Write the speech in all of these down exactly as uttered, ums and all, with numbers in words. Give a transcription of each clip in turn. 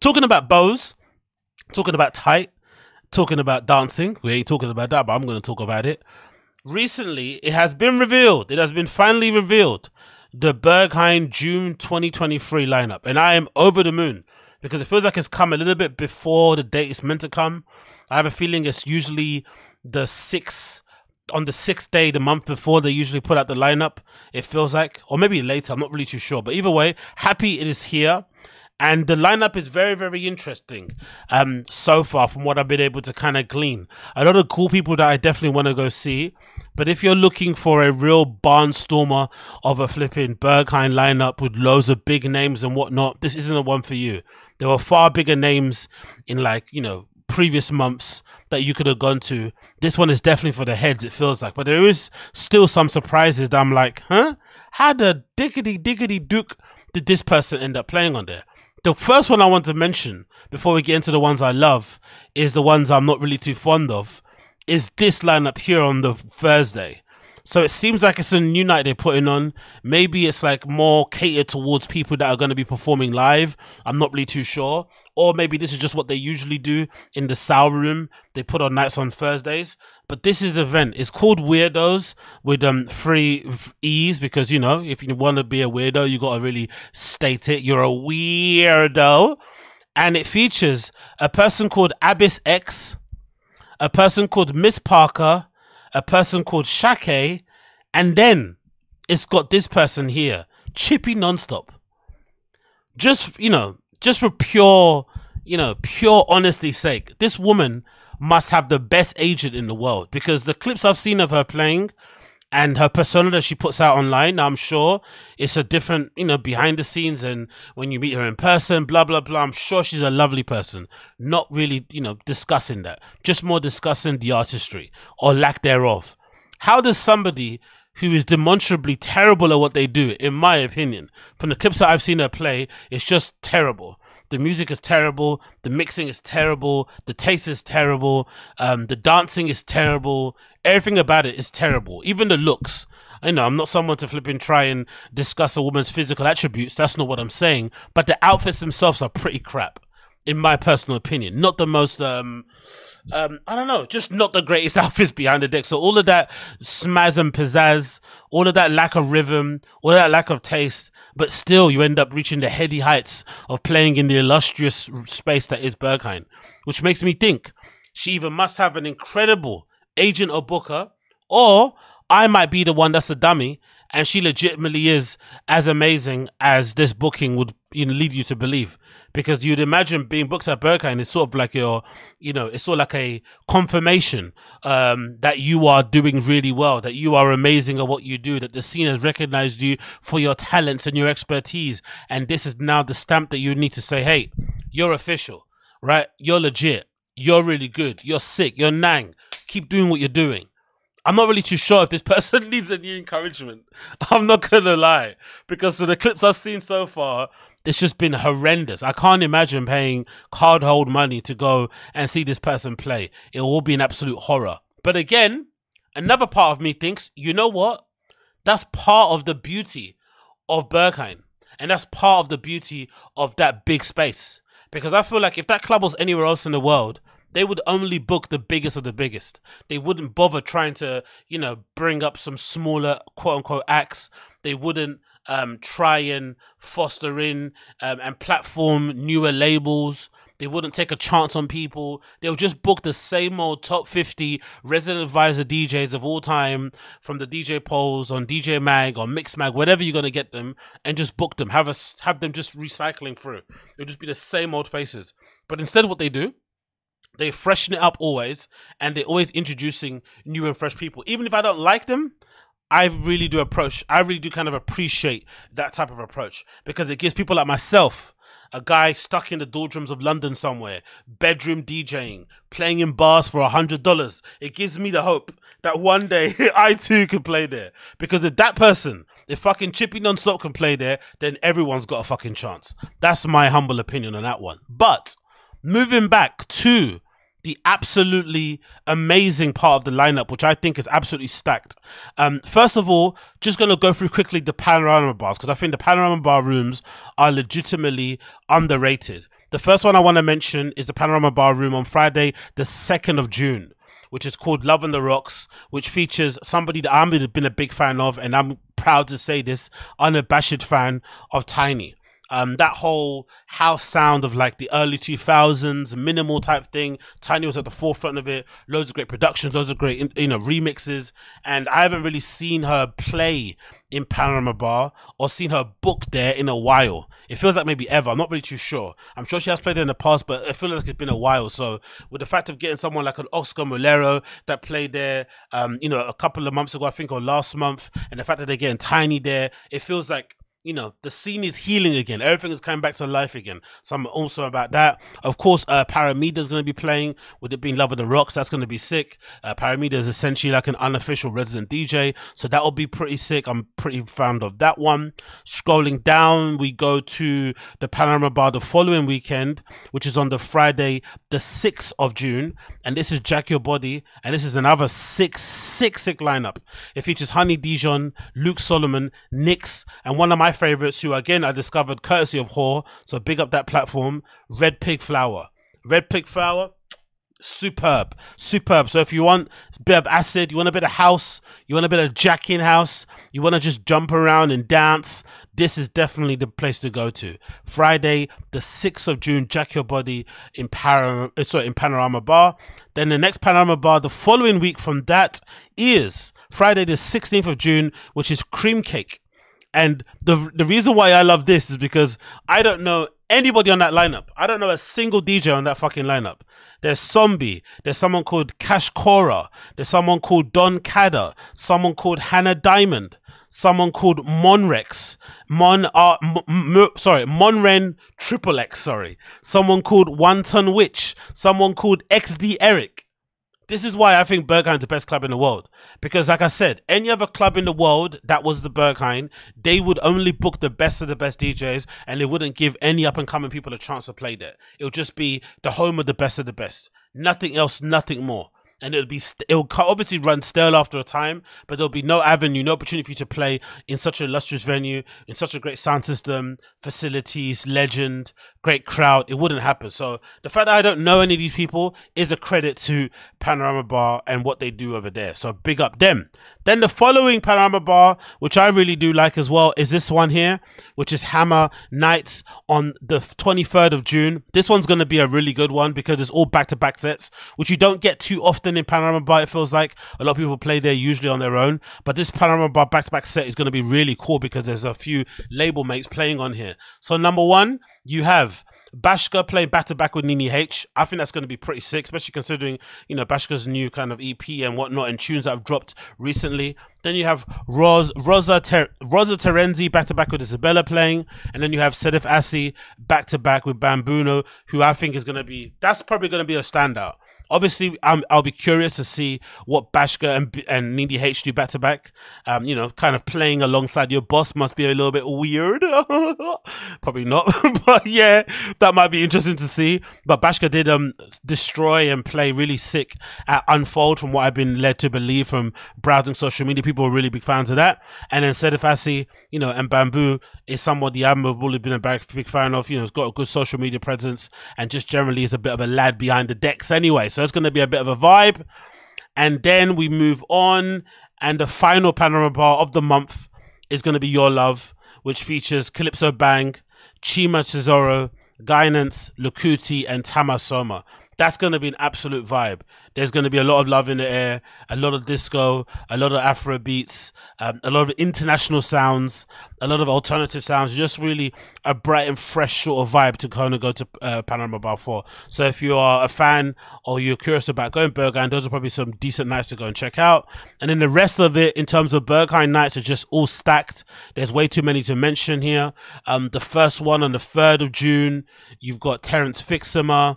talking about bows, talking about tight, talking about dancing. We ain't talking about that, but I'm going to talk about it. Recently, it has been revealed. It has been finally revealed. The Berghain June twenty twenty-three lineup. And I am over the moon, because it feels like it's come a little bit before the date it's meant to come. I have a feeling it's usually the sixth, on the sixth day, the month before they usually put out the lineup, it feels like, or maybe later, I'm not really too sure. But either way, happy it is here. And the lineup is very, very interesting um, so far, from what I've been able to kind of glean. A lot of cool people that I definitely want to go see. But if you're looking for a real barnstormer of a flipping Berghain lineup with loads of big names and whatnot, this isn't the one for you. There were far bigger names in, like, you know, previous months that you could have gone to. This one is definitely for the heads, it feels like. But there is still some surprises that I'm like, huh? How the diggity diggity duke did this person end up playing on there? The first one I want to mention before we get into the ones I love, is the ones I'm not really too fond of, is this lineup here on the Thursday. So it seems like it's a new night they're putting on. Maybe it's like more catered towards people that are going to be performing live. I'm not really too sure. Or maybe this is just what they usually do in the Säule room. They put on nights on Thursdays. But this is an event. It's called Weirdos with um three E's, because, you know, if you want to be a weirdo, you got to really state it. You're a weirdo. And it features a person called Abyss X, a person called Miss Parker, a person called Shake, and then it's got this person here, Chippy Nonstop. Just, you know, just for pure, you know, pure honesty's sake, this woman must have the best agent in the world, because the clips I've seen of her playing and her persona that she puts out online, I'm sure it's a different, you know, behind the scenes, and when you meet her in person, blah, blah, blah. I'm sure she's a lovely person. Not really, you know, discussing that. Just more discussing the artistry or lack thereof. How does somebody who is demonstrably terrible at what they do, in my opinion, from the clips that I've seen her play, it's just terrible. The music is terrible. The mixing is terrible. The taste is terrible. Um, the dancing is terrible. Everything about it is terrible. Even the looks. I know I'm not someone to flip and try and discuss a woman's physical attributes. That's not what I'm saying. But the outfits themselves are pretty crap, in my personal opinion. Not the most, um, um, I don't know, just not the greatest outfits behind the deck. So all of that smazz and pizzazz, all of that lack of rhythm, all of that lack of taste, but still you end up reaching the heady heights of playing in the illustrious space that is Berghain, which makes me think she either must have an incredible agent or booker, or I might be the one that's a dummy, and she legitimately is as amazing as this booking would, you know, lead you to believe. Because you'd imagine being booked at Berghain is sort of like your, you know, it's sort of like a confirmation um, that you are doing really well, that you are amazing at what you do, that the scene has recognized you for your talents and your expertise. And this is now the stamp that you need to say, hey, you're official, right? You're legit. You're really good. You're sick. You're nang. Keep doing what you're doing. I'm not really too sure if this person needs a new encouragement. I'm not going to lie. Because the clips I've seen so far, it's just been horrendous. I can't imagine paying cardhold money to go and see this person play. It will be an absolute horror. But again, another part of me thinks, you know what? That's part of the beauty of Berghain. And that's part of the beauty of that big space. Because I feel like if that club was anywhere else in the world, they would only book the biggest of the biggest. They wouldn't bother trying to, you know, bring up some smaller quote-unquote acts. They wouldn't um, try and foster in um, and platform newer labels. They wouldn't take a chance on people. They'll just book the same old top fifty resident advisor D Js of all time from the D J polls on D J Mag or Mix Mag, whatever you're going to get them, and just book them. Have, a, have them just recycling through. It'll just be the same old faces. But instead what they do, they freshen it up always, and they're always introducing new and fresh people. Even if I don't like them, I really do approach, I really do kind of appreciate that type of approach, because it gives people like myself, a guy stuck in the doldrums of London somewhere, bedroom DJing, playing in bars for a hundred dollars. It gives me the hope that one day I too can play there. Because if that person, if fucking Chippy Nonstop can play there, then everyone's got a fucking chance. That's my humble opinion on that one. But moving back to the absolutely amazing part of the lineup, which I think is absolutely stacked. Um, first of all, just going to go through quickly the Panorama bars, because I think the Panorama bar rooms are legitimately underrated. The first one I want to mention is the Panorama Bar Room on Friday, the second of June, which is called Love on the Rocks, which features somebody that I've been a big fan of, and I'm proud to say this, unabashed fan of Tiny. Um, that whole house sound of like the early two thousands, minimal type thing. Tiny was at the forefront of it. Loads of great productions, loads of great, you know, remixes. And I haven't really seen her play in Panorama Bar or seen her book there in a while. It feels like maybe ever. I'm not really too sure. I'm sure she has played there in the past, but I feel like it's been a while. So with the fact of getting someone like an Oscar Mulero that played there, um, you know, a couple of months ago, I think, or last month, and the fact that they're getting Tiny there, it feels like, you know, the scene is healing again. Everything is coming back to life again. So I'm awesome about that. Of course, uh, Paramita is going to be playing, with it being Love of the Rocks. That's going to be sick. Uh, Paramita is essentially like an unofficial resident D J. So that will be pretty sick. I'm pretty fond of that one. Scrolling down, we go to the Panorama Bar the following weekend, which is on the Friday, the sixth of June. And this is Jack Your Body. And this is another sick, sick, sick lineup. It features Honey Dijon, Luke Solomon, Nyx, and one of my favorites who again I discovered courtesy of Whore, so big up that platform, Red Pig Flower. Red Pig Flower, superb, superb. So if you want a bit of acid, you want a bit of house, you want a bit of jack in house, you want to just jump around and dance, this is definitely the place to go to. Friday the sixth of June, Jack Your Body in Panorama, sorry, in Panorama Bar. Then the next Panorama Bar the following week from that is Friday the sixteenth of June, which is Cream Cake. And the the reason why I love this is because I don't know anybody on that lineup. I don't know a single D J on that fucking lineup. There's Zombie. There's someone called Cash Cora. There's someone called Don Cada. Someone called Hannah Diamond. Someone called Monrex. Mon, uh, m m sorry, Monren Triple X, sorry. Someone called One Ton Witch. Someone called X D Eric. This is why I think Berghain is the best club in the world. Because like I said, any other club in the world that was the Berghain, they would only book the best of the best D Js and they wouldn't give any up-and-coming people a chance to play there. It would just be the home of the best of the best. Nothing else, nothing more. And it'll be it'll obviously run stale after a time, but there'll be no avenue, no opportunity for you to play in such an illustrious venue, in such a great sound system, facilities, legend, great crowd. It wouldn't happen. So the fact that I don't know any of these people is a credit to Panorama Bar and what they do over there. So big up them. Then the following Panorama Bar, which I really do like as well, is this one here, which is Hammer Knights on the twenty-third of June. This one's going to be a really good one because it's all back-to-back sets, which you don't get too often in Panorama Bar. It feels like a lot of people play there usually on their own, but this Panorama Bar back-to-back set is going to be really cool because there's a few label mates playing on here. So number one, you have Bashkka playing back-to-back with Nene H. I think that's going to be pretty sick, especially considering, you know, Bashkka's new kind of E P and whatnot and tunes that have dropped recently. Then you have Rosa Rosa Ter, Rosa Terenzi back to back with Isabella playing, and then you have Sedef Asi back to back with Bambuno, who I think is going to be that's probably going to be a standout. Obviously, I'm, I'll be curious to see what Bashkka and and Nene H do back to back. Um, you know, kind of playing alongside your boss must be a little bit weird. Probably not, but yeah, that might be interesting to see. But Bashkka did um destroy and play really sick at Unfold, from what I've been led to believe from browsing social media. People are really big fans of that. And then Sedef Asi, you know, and Bamboo is somebody I've really been a big fan of. You know, it's got a good social media presence and just generally is a bit of a lad behind the decks anyway. So it's going to be a bit of a vibe. And then we move on, and the final Panorama Bar of the month is going to be Your Love, which features Calypso Bang, Chima Cesaro, Guidance, Lukuti, and Tamasoma. That's going to be an absolute vibe. There's going to be a lot of love in the air, a lot of disco, a lot of Afro beats, um, a lot of international sounds, a lot of alternative sounds. Just really a bright and fresh sort of vibe to kind of go to uh, Panorama Bar for. So if you are a fan or you're curious about going Berghain, those are probably some decent nights to go and check out. And then the rest of it in terms of Berghain nights are just all stacked. There's way too many to mention here. Um, the first one on the third of June, you've got Terence Fixamer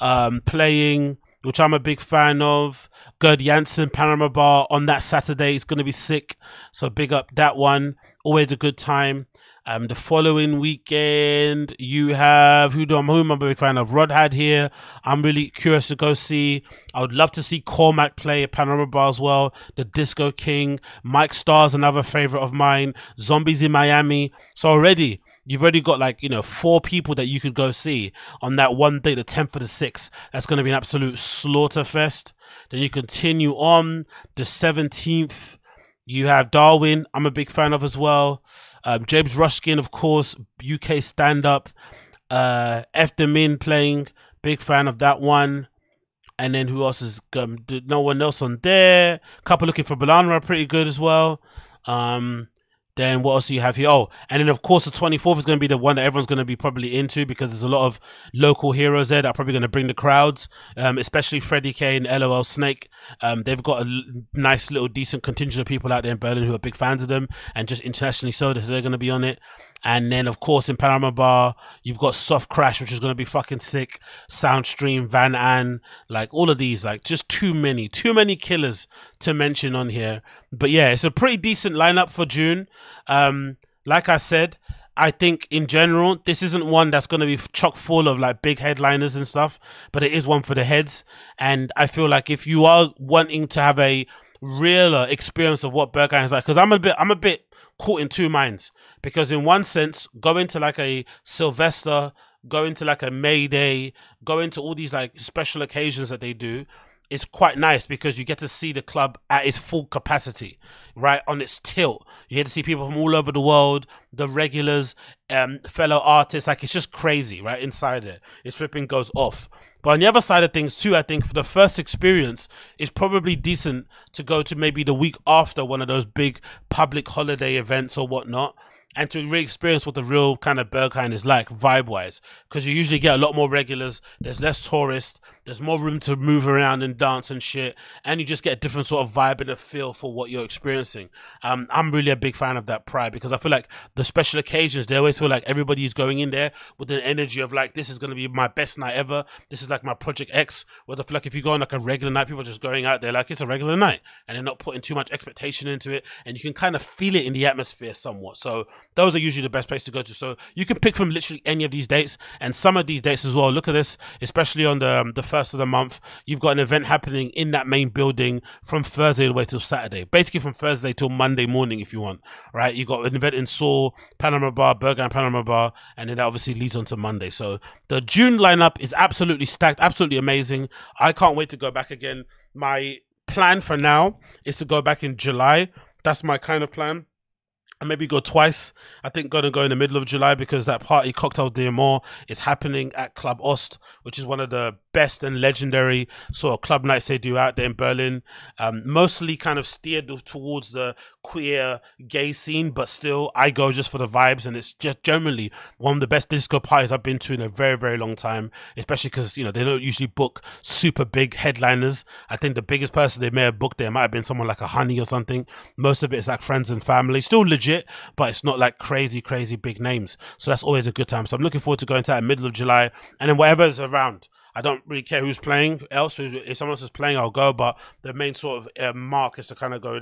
um playing, which I'm a big fan of. Gerd Janssen Panorama Bar on that Saturday is going to be sick, so big up that one. Always a good time. Um the following weekend you have who do I'm who I'm a big fan of, Rod Had here. I'm really curious to go see. I would love to see Cormac play at Panorama Bar as well, the Disco King. Mike Starr's another favorite of mine. Zombies in Miami. So already You've already got, like, you know, four people that you could go see on that one day, the tenth of the sixth. That's going to be an absolute slaughter fest. Then you continue on the seventeenth. You have Darwin, I'm a big fan of as well. Um, James Ruskin, of course, U K stand-up. Uh, F. Demin playing, big fan of that one. And then who else is, um, no one else on there. Couple looking for Balanra are pretty good as well. Um... Then what else do you have here? Oh, and then of course the twenty-fourth is going to be the one that everyone's going to be probably into, because there's a lot of local heroes there that are probably going to bring the crowds, um, especially Freddie K and L O L Snake. Um, they've got a nice little decent contingent of people out there in Berlin who are big fans of them, and just internationally so, so they're going to be on it. And then of course in Panorama Bar, you've got Soft Crash, which is going to be fucking sick. Soundstream, Van Ann, like all of these, like just too many, too many killers to mention on here. But yeah, it's a pretty decent lineup for June. Um, like I said, I think in general this isn't one that's going to be chock full of like big headliners and stuff, but it is one for the heads. And I feel like if you are wanting to have a realer experience of what Berghain is like, because I'm a bit I'm a bit caught in two minds, because in one sense going to like a Sylvester, going to like a May Day, going to all these like special occasions that they do, it's quite nice because you get to see the club at its full capacity, right? On its tilt. You get to see people from all over the world, the regulars, um, fellow artists. Like, it's just crazy, right? Inside it, it's ripping goes off. But on the other side of things too, I think for the first experience, it's probably decent to go to maybe the week after one of those big public holiday events or whatnot, and to really experience what the real kind of Berghain is like, vibe-wise. Because you usually get a lot more regulars, there's less tourists, there's more room to move around and dance and shit, and you just get a different sort of vibe and a feel for what you're experiencing. Um, I'm really a big fan of that pride, because I feel like the special occasions, they always feel like everybody's going in there with an energy of like, this is going to be my best night ever, this is like my Project X, where I feel like if you go on like a regular night, people are just going out there like it's a regular night, and they're not putting too much expectation into it, and you can kind of feel it in the atmosphere somewhat. So those are usually the best place to go to. So you can pick from literally any of these dates, and some of these dates as well. Look at this, especially on the um, the first of the month, you've got an event happening in that main building from Thursday all the way till Saturday, basically from Thursday till Monday morning if you want, right? You've got an event in Seoul, Panorama Bar, Berghain Panorama Bar, and then that obviously leads on to Monday. So the June lineup is absolutely stacked, absolutely amazing. I can't wait to go back again. My plan for now is to go back in July. That's my kind of plan. And maybe go twice. I think gonna go in the middle of July, because that party Cocktail D M R is happening at Club Ost, which is one of the best and legendary sort of club nights they do out there in Berlin. Um, mostly kind of steered towards the queer gay scene, but still I go just for the vibes, and it's just generally one of the best disco parties I've been to in a very, very long time, especially because, you know, they don't usually book super big headliners. I think the biggest person they may have booked there might have been someone like a Honey or something. Most of it is like friends and family. Still legit, but it's not like crazy crazy big names, so that's always a good time. So I'm looking forward to going to that middle of July, and then whatever's around, I don't really care who's playing else. If someone else is playing, I'll go, but the main sort of uh, mark is to kind of go